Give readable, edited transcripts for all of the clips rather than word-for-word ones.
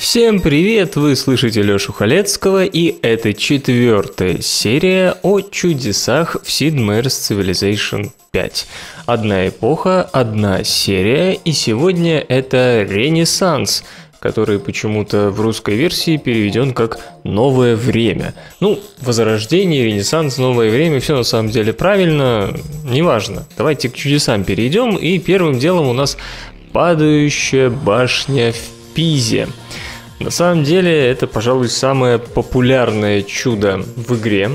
Всем привет! Вы слышите Лёшу Халецкого, и это 4-я серия о чудесах в Sid Meier's Civilization 5. Одна эпоха, одна серия, и сегодня это Ренессанс, который почему-то в русской версии переведен как «Новое время». Ну, Возрождение, Ренессанс, Новое время, все на самом деле правильно, неважно. Давайте к чудесам перейдем, и первым делом у нас падающая башня в Пизе. На самом деле это, пожалуй, самое популярное чудо в игре.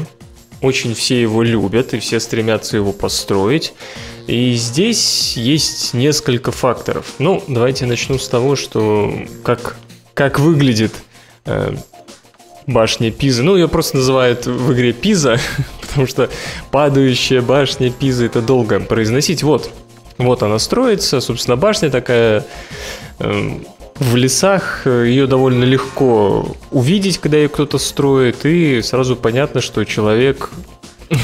Очень все его любят, и все стремятся его построить. И здесь есть несколько факторов. Ну, давайте начну с того, что как выглядит башня Пизы. Ну, ее просто называют в игре Пиза, потому что падающая башня Пизы — это долго произносить. Вот она строится, собственно, башня такая... В лесах ее довольно легко увидеть, когда ее кто-то строит, и сразу понятно, что человек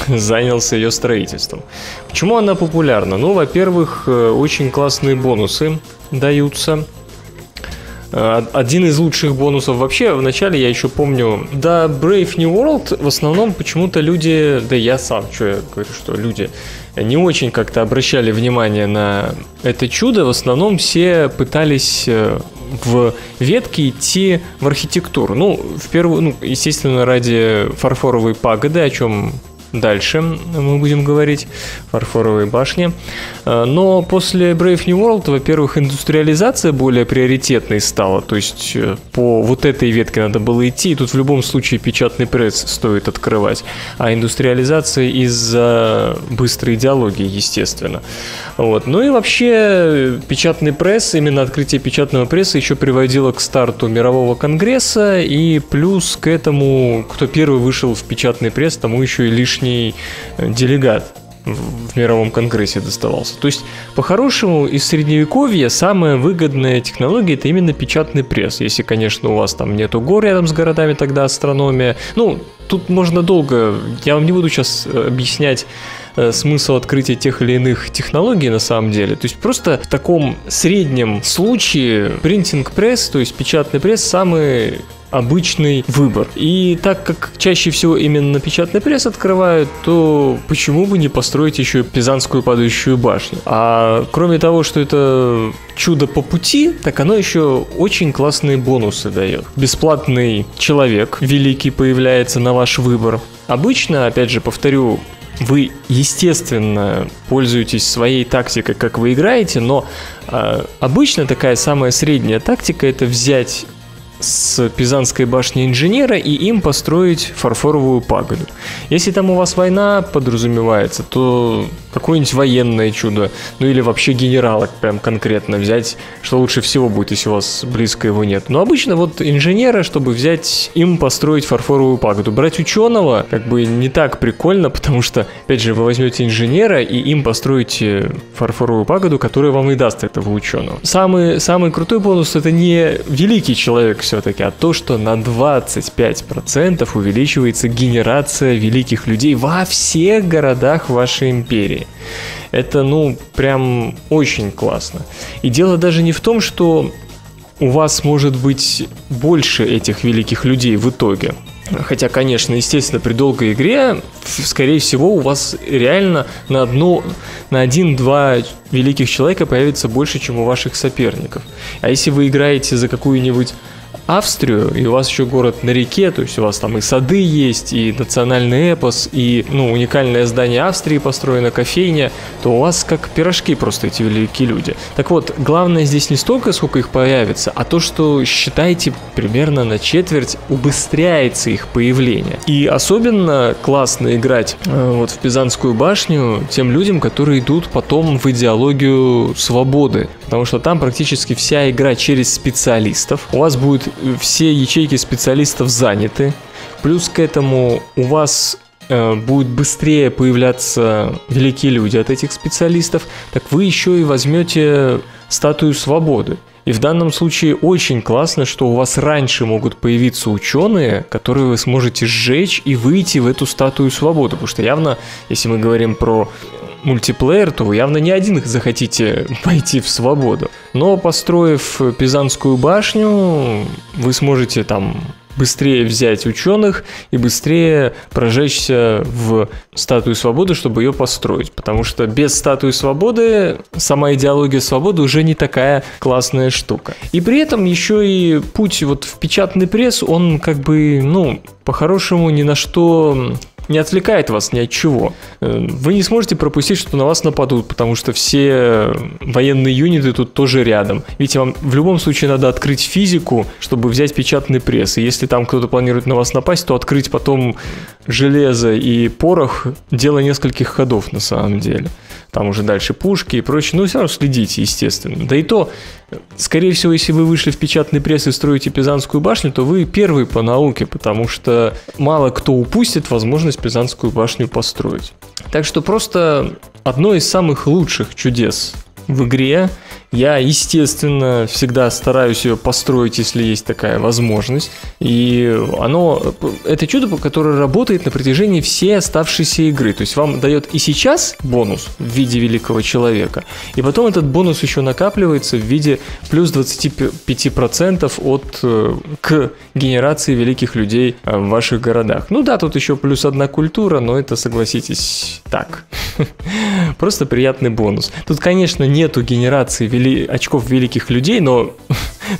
занялся ее строительством. Почему она популярна? Ну, во-первых, очень классные бонусы даются. Один из лучших бонусов вообще, вначале я еще помню, да, Brave New World в основном почему-то люди, да я сам, люди не очень как-то обращали внимание на это чудо, в основном все пытались в ветке идти в архитектуру, естественно, ради фарфоровой пагоды, о чем... Дальше мы будем говорить о фарфоровой башне. Но после Brave New World, во-первых, индустриализация более приоритетной стала. То есть по вот этой ветке надо было идти, и тут в любом случае печатный пресс стоит открывать. А индустриализация из-за быстрой идеологии, естественно. Вот. Ну и вообще печатный пресс, именно открытие печатного пресса еще приводило к старту мирового конгресса. И плюс к этому, кто первый вышел в печатный пресс, тому еще и лишний делегат в мировом конгрессе доставался. То есть, по-хорошему, из средневековья самая выгодная технология — это именно печатный пресс. Если, конечно, у вас там нету гор рядом с городами, тогда астрономия. Ну, тут можно долго... Я вам не буду сейчас объяснять смысл открытия тех или иных технологий на самом деле. То есть просто в таком среднем случае принтинг-пресс, то есть печатный пресс, самый... обычный выбор. И так как чаще всего именно печатный пресс открывают, то почему бы не построить еще Пизанскую падающую башню? А кроме того, что это чудо по пути, так оно еще очень классные бонусы дает. Бесплатный человек великий появляется на ваш выбор. Обычно, опять же, повторю, вы, естественно, пользуетесь своей тактикой, как вы играете, но обычно такая самая средняя тактика — это взять с Пизанской башни инженера и им построить фарфоровую пагоду. Если там у вас война подразумевается, то какое-нибудь военное чудо, ну или вообще генерала прям конкретно взять, что лучше всего будет, если у вас близко его нет. Но обычно вот инженера, чтобы взять, им построить фарфоровую пагоду. Брать ученого как бы не так прикольно, потому что, опять же, вы возьмете инженера и им построите фарфоровую пагоду, которая вам и даст этого ученого. Самый крутой бонус — это не великий человек все-таки, а то, что на 25% увеличивается генерация великих людей во всех городах вашей империи. Это, прям очень классно. И дело даже не в том, что у вас может быть больше этих великих людей в итоге. Хотя, конечно, естественно, при долгой игре, скорее всего, у вас реально на 1-2 великих человека появится больше, чем у ваших соперников. А если вы играете за какую-нибудь Австрию, и у вас еще город на реке, то есть у вас там и сады есть, и национальный эпос, и уникальное здание Австрии построено, кофейня, то у вас как пирожки просто эти великие люди. Так вот, главное здесь не столько, сколько их появится, а то, что, считайте, примерно на четверть убыстряется их появление. И особенно классно играть вот в Пизанскую башню тем людям, которые идут потом в идеологию свободы, потому что там практически вся игра через специалистов. У вас будет все ячейки специалистов заняты. Плюс к этому у вас будут быстрее появляться великие люди от этих специалистов. Так вы еще и возьмете статую свободы. И в данном случае очень классно, что у вас раньше могут появиться ученые, которые вы сможете сжечь и выйти в эту статую свободы. Потому что явно, если мы говорим про мультиплеер, то вы явно не один захотите пойти в свободу. Но построив Пизанскую башню, вы сможете там быстрее взять ученых и быстрее прожечься в статую свободы, чтобы ее построить. Потому что без статуи свободы сама идеология свободы уже не такая классная штука. И при этом еще и путь вот в печатный пресс, он как бы, ну, по-хорошему ни на что не отвлекает вас ни от чего. Вы не сможете пропустить, что на вас нападут, потому что все военные юниты тут тоже рядом. Видите, вам в любом случае надо открыть физику, чтобы взять печатный пресс. И если там кто-то планирует на вас напасть, то открыть потом железо и порох — дело нескольких ходов на самом деле. Там уже дальше пушки и прочее. Но все равно следите, естественно. Да и то, скорее всего, если вы вышли в печатный пресс и строите Пизанскую башню, то вы первый по науке, потому что мало кто упустит возможность Пизанскую башню построить. Так что просто одно из самых лучших чудес в игре. Я, естественно, всегда стараюсь ее построить, если есть такая возможность. И оно, это чудо, которое работает на протяжении всей оставшейся игры. То есть вам дает и сейчас бонус в виде великого человека, и потом этот бонус еще накапливается в виде плюс 25% к генерации великих людей в ваших городах. Ну да, тут еще плюс одна культура, но это, согласитесь, так. Просто приятный бонус. Тут, конечно, нету генерации очков великих людей, но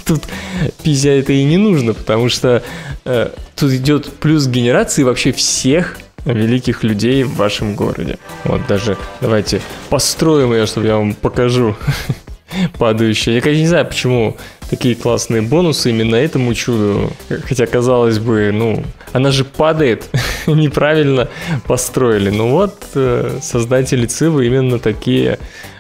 тут пизя это и не нужно, потому что тут идет плюс генерации вообще всех великих людей в вашем городе. Вот даже давайте построим ее, чтобы я вам покажу падающее. Я, конечно, не знаю, почему такие классные бонусы именно этому чуду. Хотя, казалось бы, ну, она же падает, неправильно построили. Но вот создатели Цивы именно такие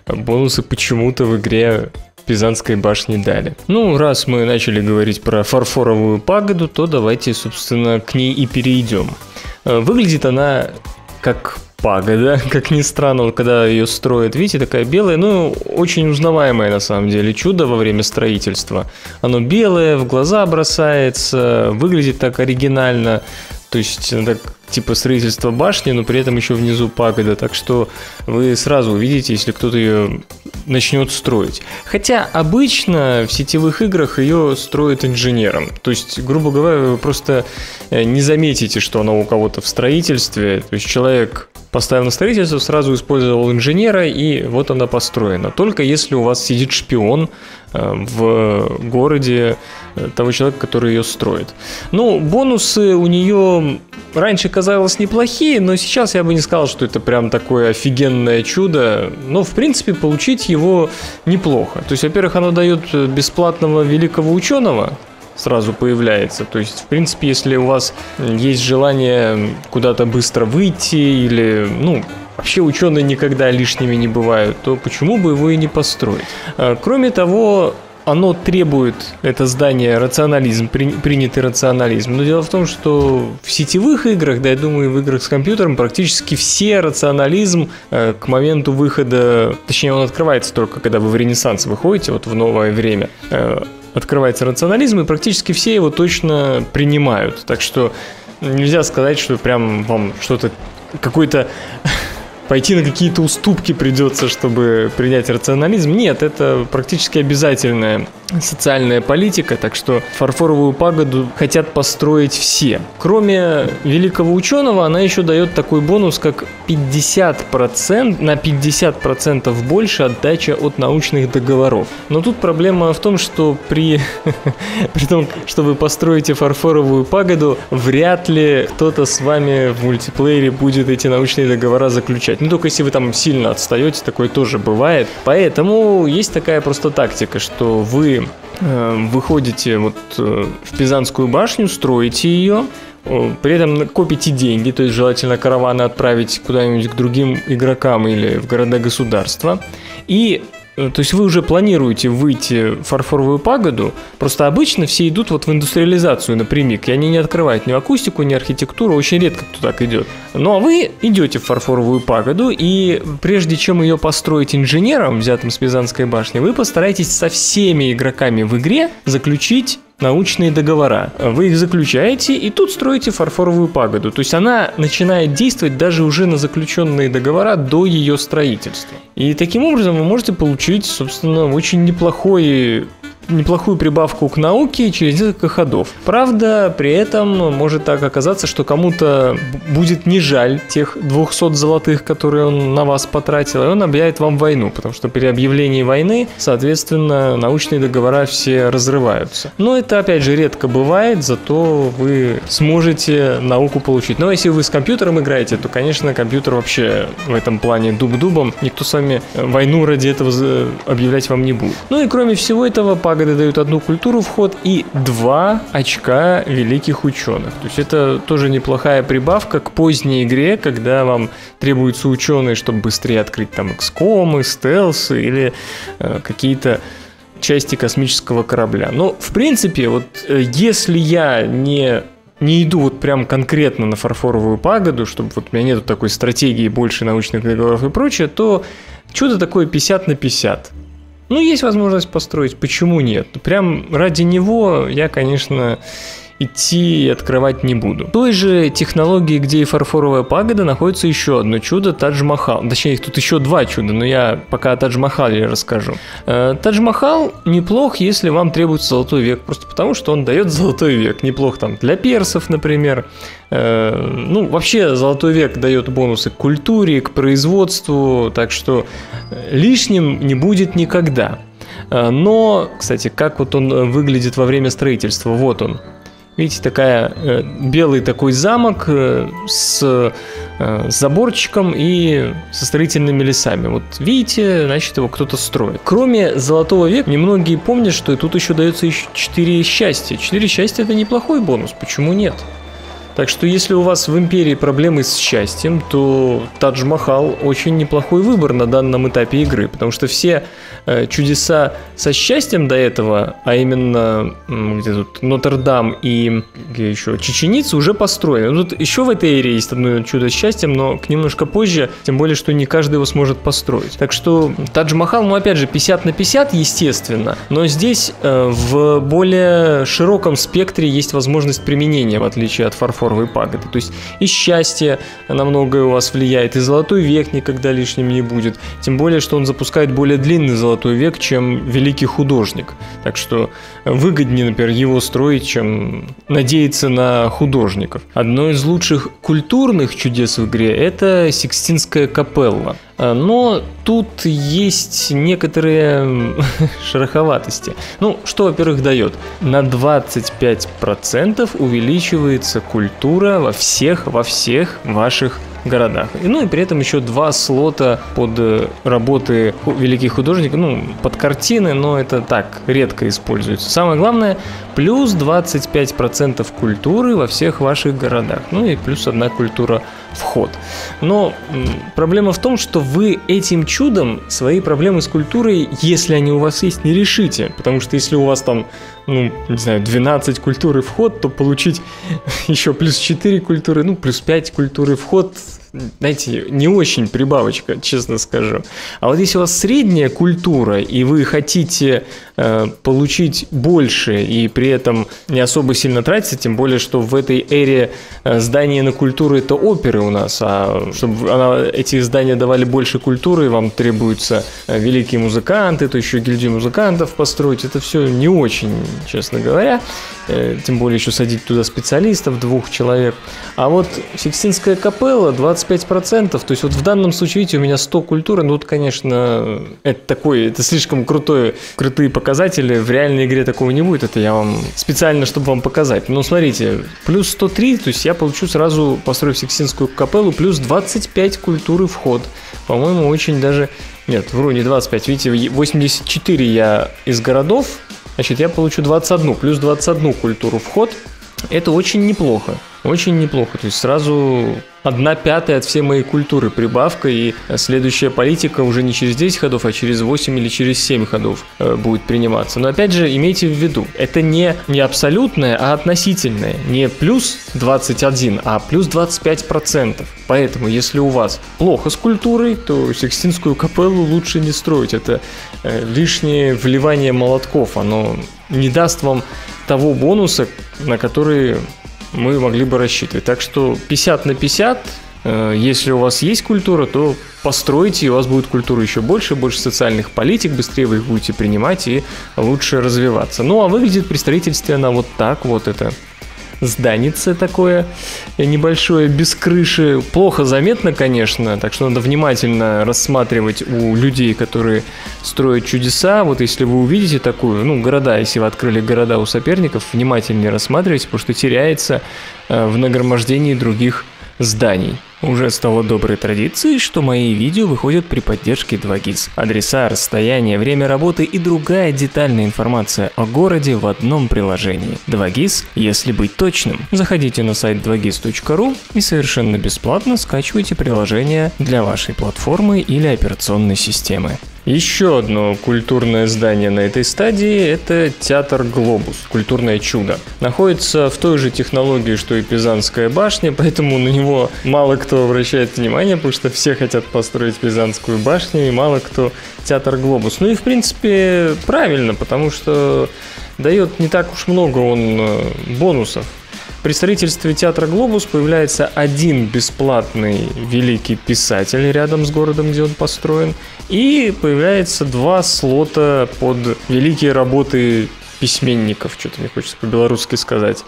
бонусы почему-то в игре Пизанской башни дали. Ну, раз мы начали говорить про Фарфоровую пагоду, то давайте, собственно, к ней и перейдем. Выглядит она как пагода, как ни странно, вот когда ее строят, видите, такая белая, ну, очень узнаваемое на самом деле чудо во время строительства. Оно белое, в глаза бросается, выглядит так оригинально, то есть так, типа строительство башни, но при этом еще внизу пагода, так что вы сразу увидите, если кто-то ее начнет строить. Хотя обычно в сетевых играх ее строят инженером. То есть, грубо говоря, вы просто не заметите, что она у кого-то в строительстве. То есть человек поставил на строительство, сразу использовал инженера, и вот она построена. Только если у вас сидит шпион в городе того человека, который ее строит. Ну, бонусы у нее раньше казалось неплохие, но сейчас я бы не сказал, что это прям такое офигенное чудо. Но, в принципе, получить его неплохо. То есть, во-первых, оно дает бесплатного великого ученого, сразу появляется. То есть, в принципе, если у вас есть желание куда-то быстро выйти или, ну, вообще ученые никогда лишними не бывают, то почему бы его и не построить? Кроме того, оно требует, это здание, рационализм, принятый рационализм. Но дело в том, что в сетевых играх, да, я думаю, и в играх с компьютером практически все рационализм к моменту выхода, точнее, он открывается только, когда вы в Ренессанс выходите, вот в новое время, открывается рационализм, и практически все его точно принимают. Так что нельзя сказать, что прям вам что-то, какой-то пойти на какие-то уступки придется, чтобы принять рационализм. Нет, это практически обязательная социальная политика, так что Фарфоровую пагоду хотят построить все. Кроме великого ученого, она еще дает такой бонус, как 50%, на 50% больше отдача от научных договоров. Но тут проблема в том, что при том, что вы построите Фарфоровую пагоду, вряд ли кто-то с вами в мультиплеере будет эти научные договора заключать. Ну, только если вы там сильно отстаете, такое тоже бывает. Поэтому есть такая просто тактика, что вы выходите вот в Пизанскую башню, строите ее, при этом копите деньги, то есть желательно караваны отправить куда-нибудь к другим игрокам или в города-государства. И, то есть, вы уже планируете выйти в Фарфоровую пагоду, просто обычно все идут вот в индустриализацию напрямик, и они не открывают ни акустику, ни архитектуру, очень редко кто так идет. Ну, а вы идете в Фарфоровую пагоду, и прежде чем ее построить инженером, взятым с Пизанской башни, вы постараетесь со всеми игроками в игре заключить научные договора. Вы их заключаете и тут строите фарфоровую пагоду. То есть она начинает действовать даже уже на заключенные договора до ее строительства. И таким образом вы можете получить, собственно, очень неплохую прибавку к науке через несколько ходов. Правда, при этом может так оказаться, что кому-то будет не жаль тех 200 золотых, которые он на вас потратил, и он объявит вам войну, потому что при объявлении войны, соответственно, научные договора все разрываются. Но это, опять же, редко бывает, зато вы сможете науку получить. Но если вы с компьютером играете, то, конечно, компьютер вообще в этом плане дуб-дубом, никто с вами войну ради этого объявлять вам не будет. Ну и кроме всего этого, пагоды дают одну культуру в ход и 2 очка великих ученых. То есть это тоже неплохая прибавка к поздней игре, когда вам требуются ученые, чтобы быстрее открыть там экскомы, стелсы или какие-то части космического корабля. Но в принципе, вот если я не иду вот прям конкретно на фарфоровую пагоду, чтобы вот у меня нету такой стратегии больше научных договоров и прочее, то чудо такое 50 на 50. Ну, есть возможность построить, почему нет? Прям ради него я, конечно, идти и открывать не буду. В той же технологии, где и фарфоровая пагода, находится еще одно чудо — Тадж-Махал. Точнее, их тут еще 2 чуда, но я пока о Тадж-Махале расскажу. Тадж-Махал неплох, если вам требуется золотой век, просто потому, что он дает золотой век. Неплох там для персов, например. Ну, вообще, золотой век дает бонусы к культуре, к производству, так что лишним не будет никогда. Но, кстати, как вот он выглядит во время строительства? Вот он. Видите, белый такой замок с заборчиком и со строительными лесами. Вот видите, значит, его кто-то строит. Кроме золотого века, немногие помнят, что и тут еще дается 4 счастья. 4 счастья – это неплохой бонус, почему нет? Так что, если у вас в империи проблемы с счастьем, то Тадж-Махал очень неплохой выбор на данном этапе игры, потому что все чудеса со счастьем до этого, а именно где тут Нотр-Дам и где еще Чеченицы, уже построены. Тут еще в этой эре есть одно чудо с счастьем, но к немножко позже, тем более, что не каждый его сможет построить. Так что Тадж-Махал, ну опять же, 50 на 50, естественно, но здесь в более широком спектре есть возможность применения, в отличие от фарфора. Пагоды. То есть и счастье на многое у вас влияет, и золотой век никогда лишним не будет. Тем более, что он запускает более длинный золотой век, чем великий художник. Так что выгоднее, например, его строить, чем надеяться на художников. Одно из лучших культурных чудес в игре – это Сикстинская капелла. Но тут есть некоторые шероховатости. Ну, что, во-первых, дает? На 25% увеличивается культура во всех ваших городах. Ну и при этом еще 2 слота под работы великих художников, ну, под картины, но это так, редко используется. Самое главное, плюс 25% культуры во всех ваших городах. Ну и плюс 1 культура в ход. Но проблема в том, что вы этим чудом свои проблемы с культурой, если они у вас есть, не решите. Потому что если у вас там, ну, не знаю, 12 культуры в ход, то получить еще плюс 4 культуры, ну, плюс 5 культуры в ход, знаете, не очень прибавочка, честно скажу. А вот если у вас средняя культура, и вы хотите получить больше, и при этом не особо сильно тратиться, тем более, что в этой эре здания на культуру — это оперы у нас, а чтобы эти здания давали больше культуры, вам требуются великие музыканты, то еще гильдию музыкантов построить, это все не очень, честно говоря, тем более еще садить туда специалистов, 2 человек. А вот Сикстинская капелла, 25%, то есть вот в данном случае, видите, у меня 100 культуры, ну вот, конечно, это слишком крутые показатели, в реальной игре такого не будет, это я вам специально, чтобы вам показать. Но смотрите, плюс 103, то есть я получу сразу, построив Сикстинскую капеллу, плюс 25 культуры в ход. По-моему, очень даже... Нет, вру, не 25, видите, 84 я из городов, значит, я получу 21, плюс 21 культуру в ход. Это очень неплохо. Очень неплохо, то есть сразу 1/5 от всей моей культуры прибавка, и следующая политика уже не через 10 ходов, а через 8 или через 7 ходов будет приниматься. Но опять же, имейте в виду, это не абсолютное, а относительное, не плюс 21, а плюс 25%. Поэтому, если у вас плохо с культурой, то Сикстинскую капеллу лучше не строить, это лишнее вливание молотков, оно не даст вам того бонуса, на который мы могли бы рассчитывать. Так что 50 на 50, если у вас есть культура, то постройте, и у вас будет культура еще больше, больше социальных политик, быстрее вы их будете принимать и лучше развиваться. Ну, а выглядит при строительстве она вот так, вот это зданице такое небольшое, без крыши. Плохо заметно, конечно, так что надо внимательно рассматривать у людей, которые строят чудеса. Вот если вы увидите такую, ну, города, если вы открыли города у соперников, внимательнее рассматривайте, потому что теряется в нагромождении других зданий. Уже стало доброй традицией, что мои видео выходят при поддержке 2GIS. Адреса, расстояние, время работы и другая детальная информация о городе в одном приложении. 2GIS, если быть точным. Заходите на сайт 2GIS.ru и совершенно бесплатно скачивайте приложение для вашей платформы или операционной системы. Еще одно культурное здание на этой стадии – это Театр Глобус, культурное чудо. Находится в той же технологии, что и Пизанская башня, поэтому на него мало кто обращает внимание, потому что все хотят построить Пизанскую башню, и мало кто Театр Глобус. Ну и, в принципе, правильно, потому что дает не так уж много он бонусов. При строительстве Театра Глобус появляется один бесплатный великий писатель рядом с городом, где он построен, и появляется два слота под великие работы письменников, что-то мне хочется по-белорусски сказать,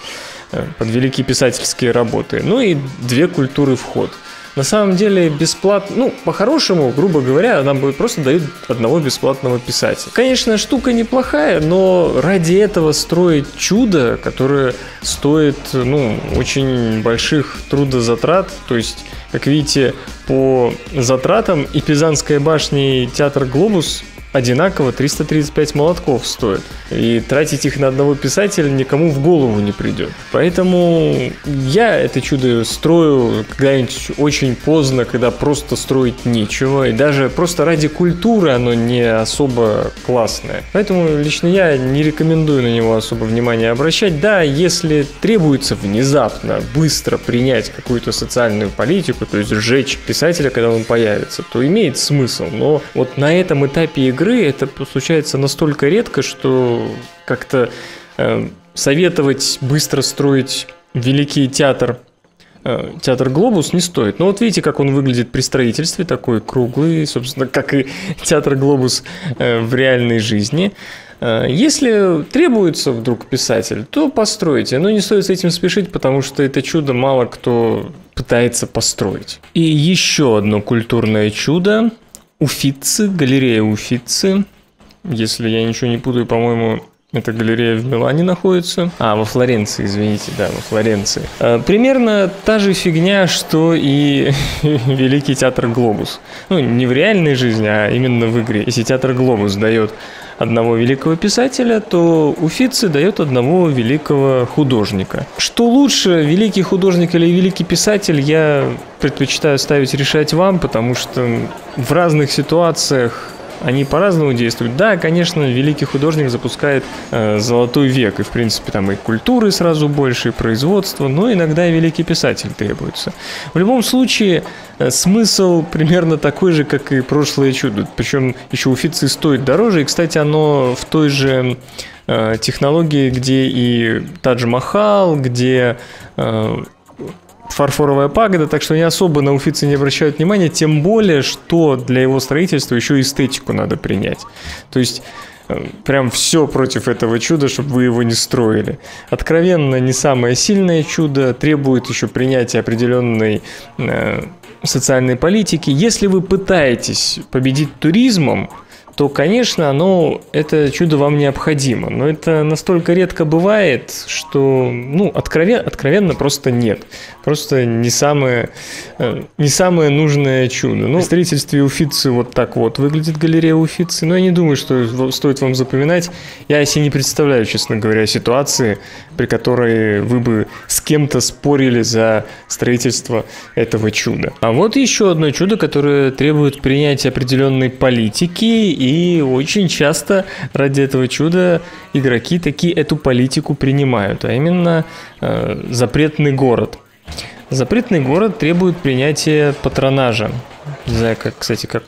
под великие писательские работы, ну и две культуры вход. На самом деле бесплатно, ну, по-хорошему, грубо говоря, нам просто дают одного бесплатного писателя. Конечно, штука неплохая, но ради этого строить чудо, которое стоит, ну, очень больших трудозатрат, то есть, как видите, по затратам и Пизанская башня, и Театр Глобус одинаково 335 молотков стоит. И тратить их на одного писателя никому в голову не придет. Поэтому я это чудо строю когда-нибудь очень поздно, когда просто строить нечего. И даже просто ради культуры оно не особо классное. Поэтому лично я не рекомендую на него особо внимания обращать. Да, если требуется внезапно, быстро принять какую-то социальную политику, то есть сжечь писателя, когда он появится, то имеет смысл. Но вот на этом этапе игры это случается настолько редко, что как-то советовать быстро строить великий театр, Театр Глобус, не стоит. Но вот видите, как он выглядит при строительстве, такой круглый, собственно, как и Театр Глобус в реальной жизни. Если требуется вдруг писатель, то постройте, но не стоит с этим спешить, потому что это чудо мало кто пытается построить. И еще одно культурное чудо. Уффици, галерея Уффици. Если я ничего не путаю, по-моему, эта галерея в Милане находится. А, во Флоренции, извините, да, во Флоренции. Примерно та же фигня, что и Великий театр Глобус. Ну, не в реальной жизни, а именно в игре. Если театр Глобус дает одного великого писателя, то Уффици дает одного великого художника. Что лучше, великий художник или великий писатель, я предпочитаю оставить решать вам, потому что в разных ситуациях они по-разному действуют. Да, конечно, великий художник запускает золотой век, и, в принципе, там и культуры сразу больше, и производства, но иногда и великий писатель требуется. В любом случае, смысл примерно такой же, как и прошлое чудо. Причем еще Уффици стоит дороже, и, кстати, оно в той же технологии, где и Тадж-Махал, где Фарфоровая пагода, так что не особо на Уффици не обращают внимания, тем более, что для его строительства еще эстетику надо принять. То есть, прям все против этого чуда, чтобы вы его не строили. Откровенно, не самое сильное чудо, требует еще принятия определенной социальной политики. Если вы пытаетесь победить туризмом, то, конечно, это чудо вам необходимо. Но это настолько редко бывает, что, ну, откровенно просто нет. Просто не самое нужное чудо. Ну, в строительстве Уффици вот так вот выглядит галерея Уффици. Но я не думаю, что стоит вам запоминать. Я себе не представляю, честно говоря, ситуации, при которой вы бы с кем-то спорили за строительство этого чуда. А вот еще одно чудо, которое требует принятия определенной политики. И очень часто ради этого чуда игроки такие эту политику принимают, а именно запретный город. Запретный город требует принятия патронажа. Не знаю, как, кстати, как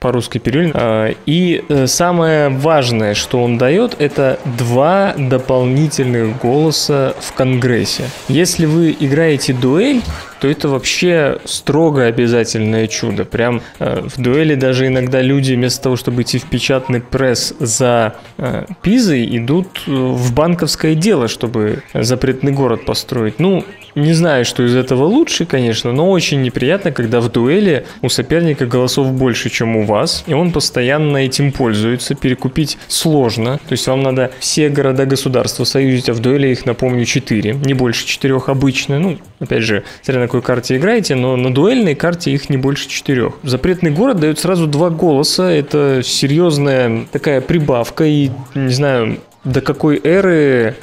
по-русски перевели. И самое важное, что он дает, это 2 дополнительных голоса в Конгрессе. Если вы играете дуэль, то это вообще строго обязательное чудо. Прям в дуэли даже иногда люди вместо того, чтобы идти в печатный пресс за Пизой, идут в банковское дело, чтобы запретный город построить. Ну, не знаю, что из этого лучше, конечно, но очень неприятно, когда в дуэли у соперника голосов больше, чем у вас, и он постоянно этим пользуется, перекупить сложно. То есть вам надо все города-государства союзить, а в дуэли их, напомню, 4, не больше 4 обычно. Ну, опять же, смотря на какой карте играете, но на дуэльной карте их не больше 4. Запретный город дает сразу 2 голоса, это серьезная такая прибавка, и не знаю, до какой эры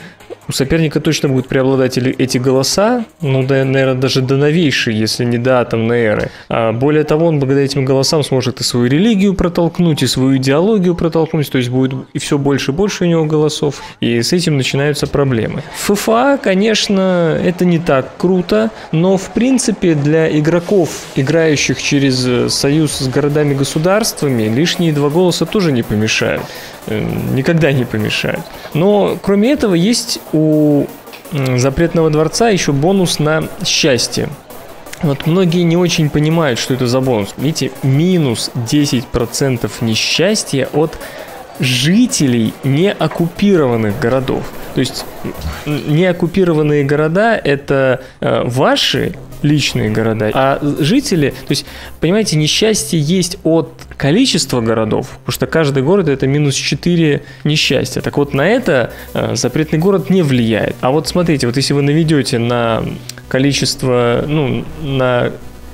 у соперника точно будут преобладать эти голоса, ну, да, наверное, даже до новейшей, если не до атомной эры. А более того, он благодаря этим голосам сможет и свою религию протолкнуть, и свою идеологию протолкнуть, то есть будет и все больше и больше у него голосов, и с этим начинаются проблемы. ФФА, конечно, это не так круто, но, в принципе, для игроков, играющих через союз с городами-государствами, лишние 2 голоса тоже не помешают. Никогда не помешают. Но, кроме этого, есть у Запретного дворца еще бонус на счастье. Вот многие не очень понимают, что это за бонус. Видите, минус 10% несчастья от жителей неоккупированных городов. То есть неоккупированные города — это ваши личные города, а жители, то есть, понимаете, несчастье есть от количества городов, потому что каждый город — это минус 4 несчастья. Так вот, на это запретный город не влияет. А вот смотрите, вот если вы наведете на количество, ну, на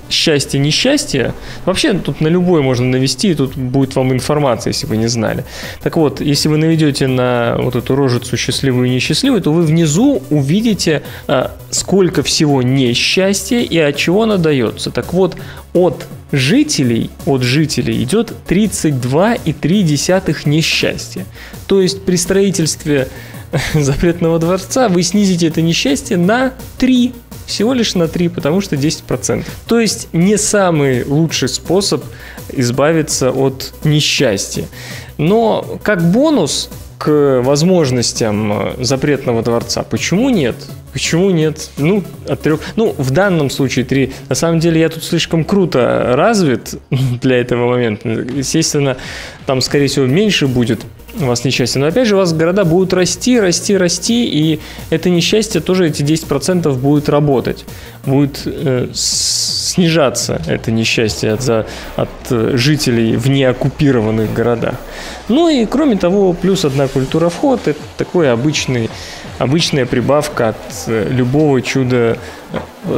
счастье-несчастье, вообще тут на любое можно навести, и тут будет вам информация, если вы не знали. Так вот, если вы наведете на вот эту рожицу счастливую и несчастливую, то вы внизу увидите, сколько всего несчастья и от чего оно дается. Так вот, от жителей идет 32,3 несчастья. То есть при строительстве запретного дворца вы снизите это несчастье на 3. Всего лишь на 3, потому что 10%. То есть не самый лучший способ избавиться от несчастья. Но как бонус к возможностям запретного дворца, почему нет? Почему нет? Ну, от 3. Ну, в данном случае 3. На самом деле я тут слишком круто развит для этого момента. Естественно, там, скорее всего, меньше будет у вас несчастье. Но опять же, у вас города будут расти, и это несчастье тоже, эти 10%, будет работать. Будет снижаться это несчастье от жителей в неоккупированных городах. Ну и, кроме того, плюс 1 культура вход – это такое обычная прибавка от любого чуда,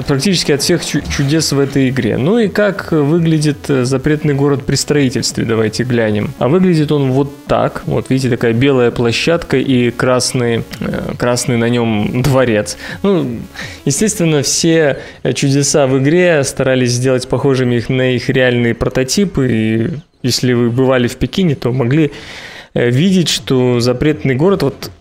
практически от всех чудес в этой игре. Ну и как выглядит запретный город при строительстве, давайте глянем. А выглядит он вот так. Вот видите, такая белая площадка и красный на нем дворец. Ну, естественно, все чудеса в игре старались сделать похожими на их реальные прототипы. И если вы бывали в Пекине, то могли видеть, что запретный город, вот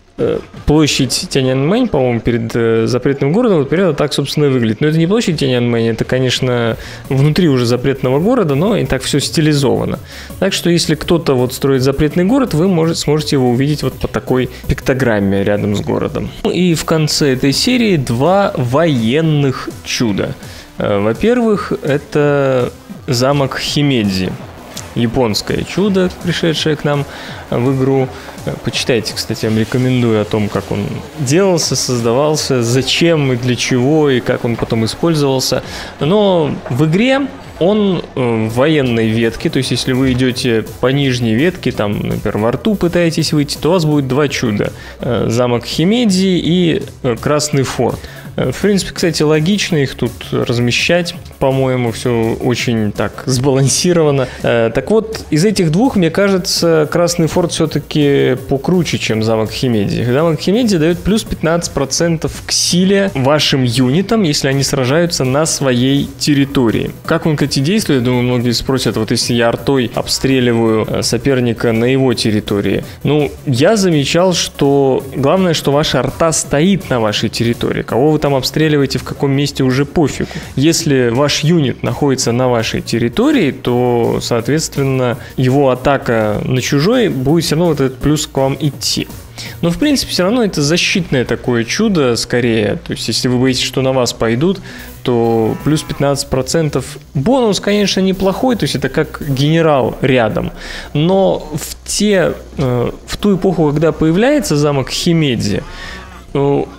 площадь Тяньаньмэнь, по-моему, перед запретным городом, вот примерно так, собственно, и выглядит. Но это не площадь Тяньаньмэнь, это, конечно, внутри уже запретного города, но и так все стилизовано. Так что, если кто-то вот строит запретный город, вы сможете его увидеть вот по такой пиктограмме рядом с городом. Ну, и в конце этой серии 2 военных чуда. Во-первых, это замок Химэдзи. Японское чудо, пришедшее к нам в игру. Почитайте, кстати, я вам рекомендую о том, как он делался, создавался, зачем и для чего, и как он потом использовался. Но в игре он в военной ветке, то есть если вы идете по нижней ветке, там, например, во рту пытаетесь выйти, то у вас будет 2 чуда. Замок Химэдзи и Красный форт. В принципе, кстати, логично их тут размещать, по-моему, все очень так сбалансировано. Так вот, из этих 2, мне кажется, Красный форт все-таки покруче, чем замок Химэдзи. Замок Химэдзи дает плюс 15% к силе вашим юнитам, если они сражаются на своей территории. Как он, кстати, действует, я думаю, многие спросят, вот если я артой обстреливаю соперника на его территории. Ну, я замечал, что главное, что ваша арта стоит на вашей территории. Кого вы там обстреливаете, в каком месте, уже пофигу. Если ваш ваш юнит находится на вашей территории, то, соответственно, его атака на чужой будет все равно вот этот плюс к вам идти. Но, в принципе, все равно это защитное такое чудо скорее. То есть, если вы боитесь, что на вас пойдут, то плюс 15%. Бонус, конечно, неплохой, то есть это как генерал рядом. Но в ту эпоху, когда появляется замок Химэдзи,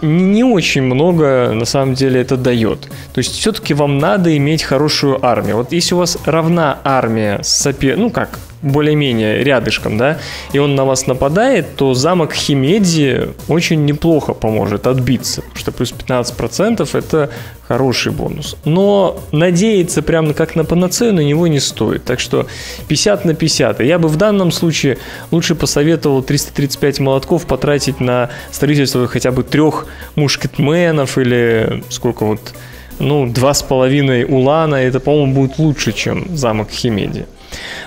не очень много, на самом деле, это дает. То есть, все-таки вам надо иметь хорошую армию. Вот если у вас равна армия с соперником, ну как, более-менее рядышком, да, и он на вас нападает, то замок Химэдзи очень неплохо поможет отбиться, потому что плюс 15% это хороший бонус. Но надеяться прямо как на панацею на него не стоит, так что 50 на 50. Я бы в данном случае лучше посоветовал 335 молотков потратить на строительство хотя бы 3 мушкетменов или сколько вот, ну, 2,5 улана, это, по-моему, будет лучше, чем замок Химэдзи.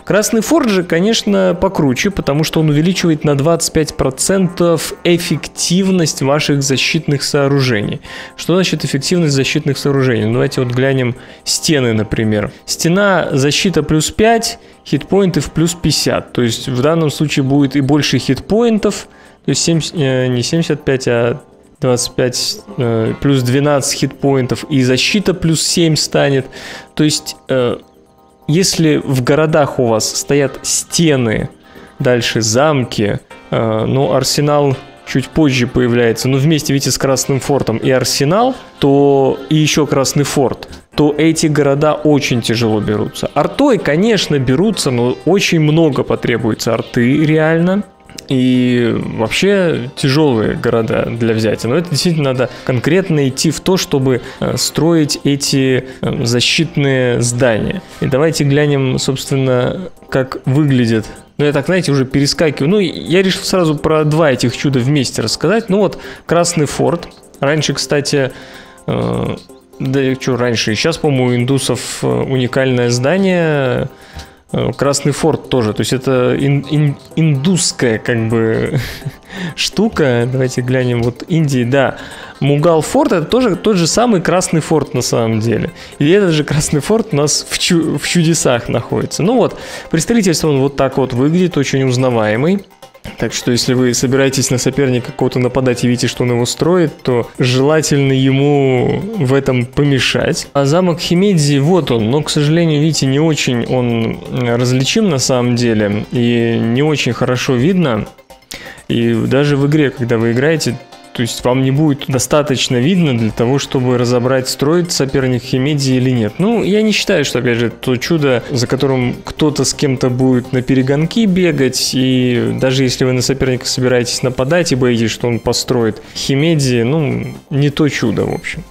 Красный форт же, конечно, покруче, потому что он увеличивает на 25% эффективность ваших защитных сооружений. Что значит эффективность защитных сооружений? Ну, давайте вот глянем стены, например. Стена защита плюс 5, хитпоинты в плюс 50. То есть в данном случае будет и больше хитпоинтов, то есть 75, а 25, плюс 12 хитпоинтов, и защита плюс 7 станет. То есть... Если в городах у вас стоят стены, дальше замки, ну, арсенал чуть позже появляется, но вместе, видите, с Красным фортом и арсенал, то и еще Красный форт, то эти города очень тяжело берутся. Артой, конечно, берутся, но очень много потребуется арты реально. И вообще тяжелые города для взятия. Но это действительно надо конкретно идти в то, чтобы строить эти защитные здания. И давайте глянем, собственно, как выглядит. Ну, я так, знаете, уже перескакиваю. Ну, я решил сразу про два этих чуда вместе рассказать. Ну, вот Красный форт. Раньше, кстати... Да что раньше? Сейчас, по-моему, у индусов уникальное здание... Красный форт тоже, то есть это индусская как бы штука. Давайте глянем, вот Индии, да. Мугал-форт — это тоже тот же самый Красный форт на самом деле. И этот же Красный форт у нас в чудесах находится. Ну вот, при строительстве он вот так вот выглядит, очень узнаваемый. Так что, если вы собираетесь на соперника какого-то нападать и видите, что он его строит, то желательно ему в этом помешать. А замок Химэдзи, вот он, но, к сожалению, видите, не очень он различим на самом деле, и не очень хорошо видно. И даже в игре, когда вы играете, то есть вам не будет достаточно видно для того, чтобы разобрать, строит соперник Химэдзи или нет. Ну, я не считаю, что, опять же, то чудо, за которым кто-то с кем-то будет на перегонки бегать, и даже если вы на соперника собираетесь нападать и боитесь, что он построит Химэдзи, ну, не то чудо, в общем.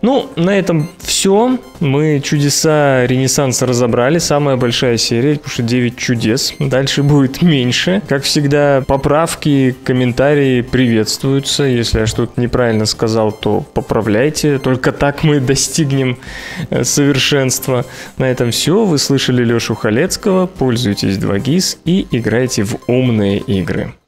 Ну, на этом все. Мы чудеса Ренессанса разобрали. Самая большая серия, потому что 9 чудес. Дальше будет меньше. Как всегда, поправки, комментарии приветствуются. Если я что-то неправильно сказал, то поправляйте. Только так мы достигнем совершенства. На этом все. Вы слышали Лёшу Халецкого. Пользуйтесь 2GIS и играйте в умные игры.